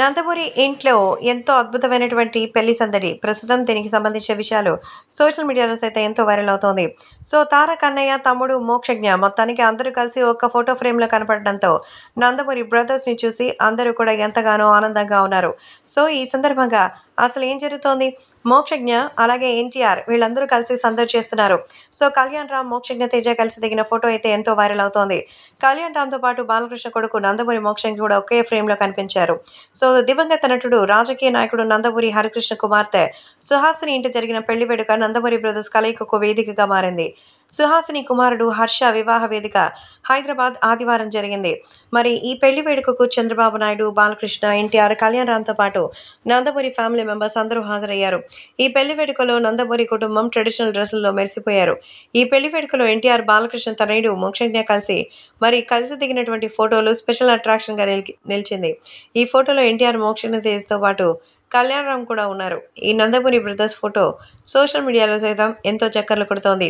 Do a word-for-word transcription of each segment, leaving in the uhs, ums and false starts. నందమూరి ఇంట్లో ఎంతో అద్భుతమైనటువంటి పెళ్లి సందడి ప్రస్తుతం దీనికి సంబంధించిన విషయాలు సోషల్ మీడియాలో సైతం ఎంతో వైరల్ అవుతోంది. సో తారక్ అన్నయ్య తమ్ముడు మోక్షజ్ఞ మొత్తానికి అందరూ కలిసి ఒక్క ఫోటో ఫ్రేమ్లో కనపడడంతో నందమూరి బ్రదర్స్ని చూసి అందరూ కూడా ఎంతగానో ఆనందంగా ఉన్నారు. సో ఈ సందర్భంగా అసలు ఏం జరుగుతోంది? మోక్షజ్ఞ అలాగే ఎన్టీఆర్ వీళ్ళందరూ కలిసి సందడి చేస్తున్నారు. సో కళ్యాణ్ రామ్ మోక్షజ్ఞ తేజ కలిసి దిగిన ఫోటో అయితే ఎంతో వైరల్ అవుతోంది. కళ్యాణ్ రామ్తో పాటు బాలకృష్ణ కొడుకు నందమూరి మోక్షంకి కూడా ఒకే ఫ్రేమ్లో కనిపించారు. సో దివంగత నటుడు రాజకీయ నాయకుడు నందమూరి హరికృష్ణ కుమార్తె సుహాసిని ఇంటి జరిగిన పెళ్లి వేడుక నందమూరి బ్రదర్స్ కలయికకు వేదికగా మారింది. సుహాసిని కుమారుడు హర్ష వివాహ వేదిక హైదరాబాద్ ఆదివారం జరిగింది. మరి ఈ పెళ్లి వేడుకకు చంద్రబాబు నాయుడు, బాలకృష్ణ, ఎన్టీఆర్, కళ్యాణ్ రామ్తో పాటు నందమూరి ఫ్యామిలీ మెంబర్స్ అందరూ హాజరయ్యారు. ఈ పెళ్లి వేడుకలో నందమూరి కుటుంబం ట్రెడిషనల్ డ్రెస్సుల్లో మెరిసిపోయారు. ఈ పెళ్లి వేడుకలో ఎన్టీఆర్, బాలకృష్ణ, తనయుడు మోక్షజ్ఞ కలిసి మరి కలిసి దిగినటువంటి ఫోటోలు స్పెషల్ అట్రాక్షన్గా నిలిచింది. ఈ ఫోటోలో ఎన్టీఆర్, మోక్షజ్ఞ తేజతో పాటు కళ్యాణ్ రామ్ కూడా ఉన్నారు. ఈ నందమూరి బ్రదర్స్ ఫోటో సోషల్ మీడియాలో సైతం ఎంతో చక్కర్లు కొడుతోంది.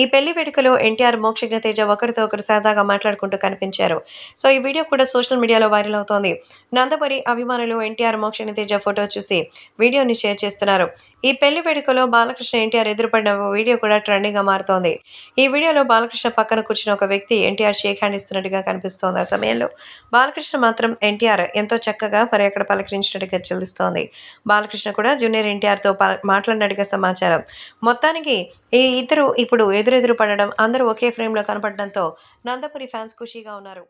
ఈ పెళ్లి వేడుకలో ఎన్టీఆర్, మోక్షజ్ఞ తేజ ఒకరితో ఒకరు సరదాగా మాట్లాడుకుంటూ కనిపించారు. సో ఈ వీడియో కూడా సోషల్ మీడియాలో వైరల్ అవుతోంది. నందమూరి అభిమానులు ఎన్టీఆర్, మోక్షజ్ఞ తేజ ఫోటో చూసి వీడియోని షేర్ చేస్తున్నారు. ఈ పెళ్లి వేడుకలో బాలకృష్ణ, ఎన్టీఆర్ ఎదురుపడిన వీడియో కూడా ట్రెండింగ్గా మారుతోంది. ఈ వీడియోలో బాలకృష్ణ పక్కన కూర్చున్న ఒక వ్యక్తి ఎన్టీఆర్ షేక్ హ్యాండ్ ఇస్తున్నట్టుగా కనిపిస్తోంది. ఆ సమయంలో బాలకృష్ణ మాత్రం ఎన్టీఆర్ ఎంతో చక్కగా మరి అక్కడ పలకరించినట్టుగా చెల్లిస్తోంది. బాలకృష్ణ కూడా జూనియర్ ఎన్టీఆర్తో మాట్లాడినట్టుగా సమాచారం. మొత్తానికి ఈ ఇద్దరు ఇప్పుడు ఎదురెదురు పడడం, అందరూ ఒకే ఫ్రేమ్లో కనపడడంతో నందమూరి ఫ్యాన్స్ ఖుషీగా ఉన్నారు.